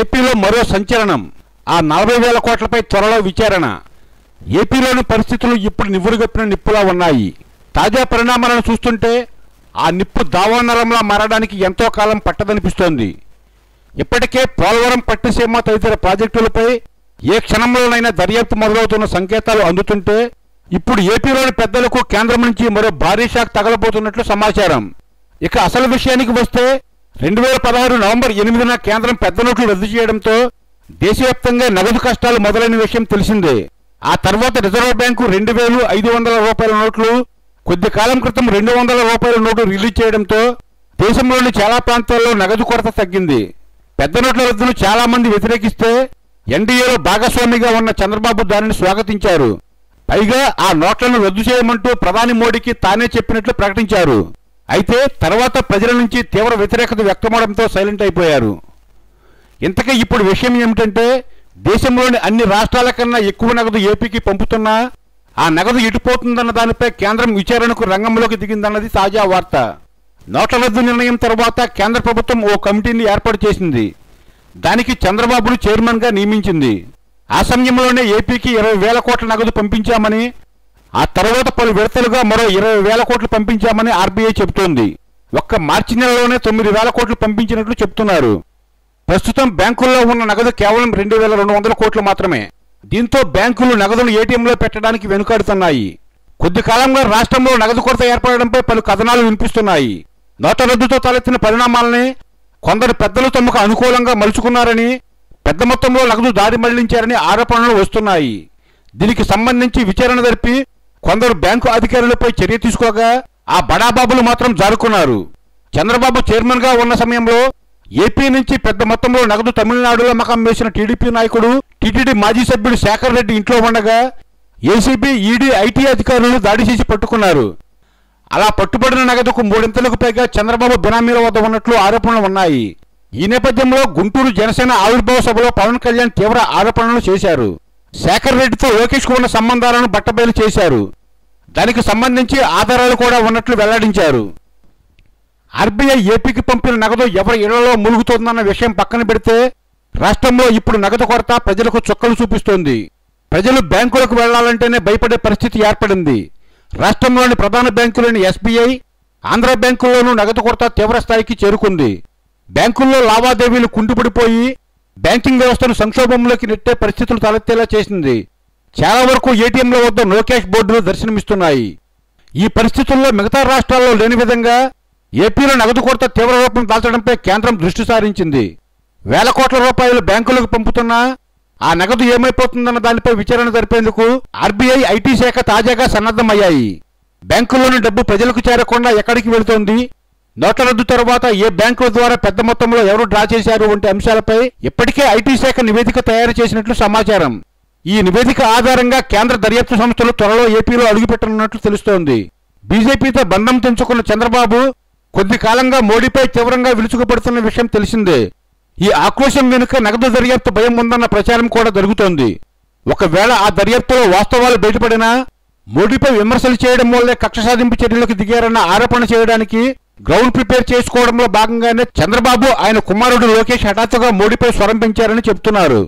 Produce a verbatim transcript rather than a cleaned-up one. ఏపీలో మరో సంచలనం. ఆ నలభై వేల కోట్లపై త్వరలో విచారణ. ఏపీలోని పరిస్థితులు ఇప్పుడు నివ్వురుగొప్పిన నిప్పులా ఉన్నాయి. తాజా పరిణామాలను చూస్తుంటే ఆ నిప్పు దావానలంలా మారడానికి ఎంతో కాలం పట్టదనిపిస్తోంది. ఇప్పటికే పోలవరం, పట్టిసీమ తదితర ప్రాజెక్టులపై ఏ క్షణంలోనైనా దర్యాప్తు మొదలవుతున్న సంకేతాలు అందుతుంటే ఇప్పుడు ఏపీలోని పెద్దలకు కేంద్రం నుంచి మరో భారీ షాక్ తగలబోతున్నట్లు సమాచారం. ఇక అసలు విషయానికి వస్తే రెండు వేల పదహారు నవంబర్ ఎనిమిదిన కేంద్రం పెద్ద నోట్లు రద్దు చేయడంతో దేశవ్యాప్తంగా నగదు కష్టాలు మొదలైన విషయం తెలిసిందే. ఆ తర్వాత రిజర్వ్ బ్యాంకు రెండు వేలు ఐదు వందల రూపాయల నోట్లు, కొద్ది కాలం క్రితం రెండు వందల రూపాయల నోటు రిలీజ్ చేయడంతో దేశంలోని చాలా ప్రాంతాల్లో నగదు కొరత తగ్గింది. పెద్ద నోట్ల రద్దును చాలా మంది వ్యతిరేకిస్తే ఎన్డీఏలో భాగస్వామిగా ఉన్న చంద్రబాబు దానిని స్వాగతించారు. పైగా ఆ నోట్లను రద్దు చేయమంటూ ప్రధాని మోడీకి తానే చెప్పినట్లు ప్రకటించారు. అయితే తర్వాత ప్రజల నుంచి తీవ్ర వ్యతిరేకత వ్యక్తమవడంతో సైలెంట్ అయిపోయారు. ఇంతకీ ఇప్పుడు విషయం ఏమిటంటే, దేశంలోని అన్ని రాష్ట్రాల కన్నా ఎక్కువ నగదు ఏపీకి పంపుతున్నా ఆ నగదు ఎటుపోతుందన్న దానిపై కేంద్రం విచారణకు రంగంలోకి దిగిందన్నది తాజా వార్త. నోట్ల రద్దు నిర్ణయం తర్వాత కేంద్ర ప్రభుత్వం ఓ కమిటీని ఏర్పాటు చేసింది. దానికి చంద్రబాబును చైర్మన్గా నియమించింది. ఆ సమయంలోనే ఏపీకి ఇరవై వేల కోట్ల నగదు పంపించామని, ఆ తర్వాత పలు విడతలుగా మరో ఇరవై వేల కోట్లు పంపించామని ఆర్బీఐ చెబుతోంది. ఒక్క మార్చి నెలలోనే తొమ్మిది వేల కోట్లు పంపించినట్లు చెబుతున్నారు. ప్రస్తుతం బ్యాంకుల్లో ఉన్న నగదు కేవలం రెండు వేల రెండు వందల కోట్లు మాత్రమే. దీంతో బ్యాంకులు నగదును ఏటీఎంలో పెట్టడానికి వెనుకాడుతున్నాయి. కొద్ది కాలంగా రాష్ట్రంలో నగదు కొరత ఏర్పడడంపై పలు కథనాలు వినిపిస్తున్నాయి. నోట్ల రద్దుతో తలెత్తిన పరిణామాలని కొందరు పెద్దలు తమకు అనుకూలంగా మలుచుకున్నారని, పెద్ద మొత్తంలో నగదు దారి మళ్లించారని ఆరోపణలు వస్తున్నాయి. దీనికి సంబంధించి విచారణ జరిపి కొందరు బ్యాంకు అధికారులపై చర్య తీసుకోగా ఆ బడాబాబులు మాత్రం జారుకున్నారు. చంద్రబాబు చైర్మన్గా ఉన్న సమయంలో ఏపీ నుంచి పెద్ద మొత్తంలో నగదు తమిళనాడులో మకం వేసిన టీడీపీ నాయకుడు, టీటీడీ మాజీ సభ్యుడు శేఖర్ రెడ్డి ఇంట్లో ఉండగా ఏసీబీ, ఈడీ, ఐటీ అధికారులు దాడి చేసి పట్టుకున్నారు. అలా పట్టుబడిన నగదుకు మూడింతలకు పైగా చంద్రబాబు బినామీల వద్ద ఉన్నట్లు ఆరోపణలు ఉన్నాయి. ఈ నేపథ్యంలో గుంటూరు జనసేన ఆవిర్భావ సభలో పవన్ కళ్యాణ్ తీవ్ర ఆరోపణలు చేశారు. శేఖర్ రెడ్డితో లోకేష్కు ఉన్న సంబంధాలను బట్టబయలు చేశారు. దానికి సంబంధించి ఆధారాలు కూడా ఉన్నట్లు వెల్లడించారు. ఆర్బీఐ ఏపీకి పంపిన నగదు ఎవరి ఇళ్లలో ములుగుతోందన్న విషయం పక్కన పెడితే రాష్ట్రంలో ఇప్పుడు నగదు కొరత ప్రజలకు చుక్కలు చూపిస్తోంది. ప్రజలు బ్యాంకులకు వెళ్లాలంటేనే భయపడే పరిస్థితి ఏర్పడింది. రాష్ట్రంలోని ప్రధాన బ్యాంకులైన ఎస్బీఐ, ఆంధ్ర బ్యాంకుల్లోనూ నగదు కొరత తీవ్రస్థాయికి చేరుకుంది. బ్యాంకుల్లో లావాదేవీలు కుంటుపడిపోయి బ్యాంకింగ్ వ్యవస్థను సంక్షోభంలోకి నెట్టే పరిస్థితులు తలెత్తేలా చేసింది. చాలా వరకు ఏటీఎంల వద్ద నో క్యాష్ బోర్డులు దర్శనమిస్తున్నాయి. ఈ పరిస్థితుల్లో మిగతా రాష్ట్రాల్లో లేని విధంగా ఏపీలో నగదు కొరత తీవ్ర రూపం దాల్చడంపై కేంద్రం దృష్టి సారించింది. వేల కోట్ల రూపాయలు బ్యాంకులకు పంపుతున్నా ఆ నగదు ఏమైపోతుందన్న దానిపై విచారణ జరిపేందుకు ఆర్బీఐ, ఐటీ శాఖ తాజాగా సన్నద్ధమయ్యాయి. బ్యాంకుల్లోని డబ్బు ప్రజలకు చేరకుండా ఎక్కడికి వెళుతోంది, నోట్ల రద్దు తర్వాత ఏ బ్యాంకుల ద్వారా పెద్ద మొత్తంలో ఎవరు డ్రా చేశారు వంటి అంశాలపై ఇప్పటికే ఐటీ శాఖ నివేదిక తయారు చేసినట్లు సమాచారం. ఈ నివేదిక ఆధారంగా కేంద్ర దర్యాప్తు సంస్థలు త్వరలో ఏపీలో అడుగుపెట్టనున్నట్లు తెలుస్తోంది. బీజేపీతో బంధం తెంచుకున్న చంద్రబాబు కొద్ది కాలంగా మోడీపై తీవ్రంగా విరుచుకుపడుతున్న విషయం తెలిసిందే. ఈ ఆక్రోశం వెనుక నగదు దర్యాప్తు భయం ఉందన్న ప్రచారం కూడా జరుగుతోంది. ఒకవేళ ఆ దర్యాప్తులో వాస్తవాలు బయటపడినా మోడీపై విమర్శలు చేయడం వల్లే కక్ష సాధింపు చర్యలకు దిగారన్న ఆరోపణ చేయడానికి గ్రౌండ్ ప్రిపేర్ చేసుకోవడంలో భాగంగానే చంద్రబాబు, ఆయన కుమారుడు లోకేష్ హఠాత్తుగా మోడీపై స్వరం పెంచారని చెబుతున్నారు.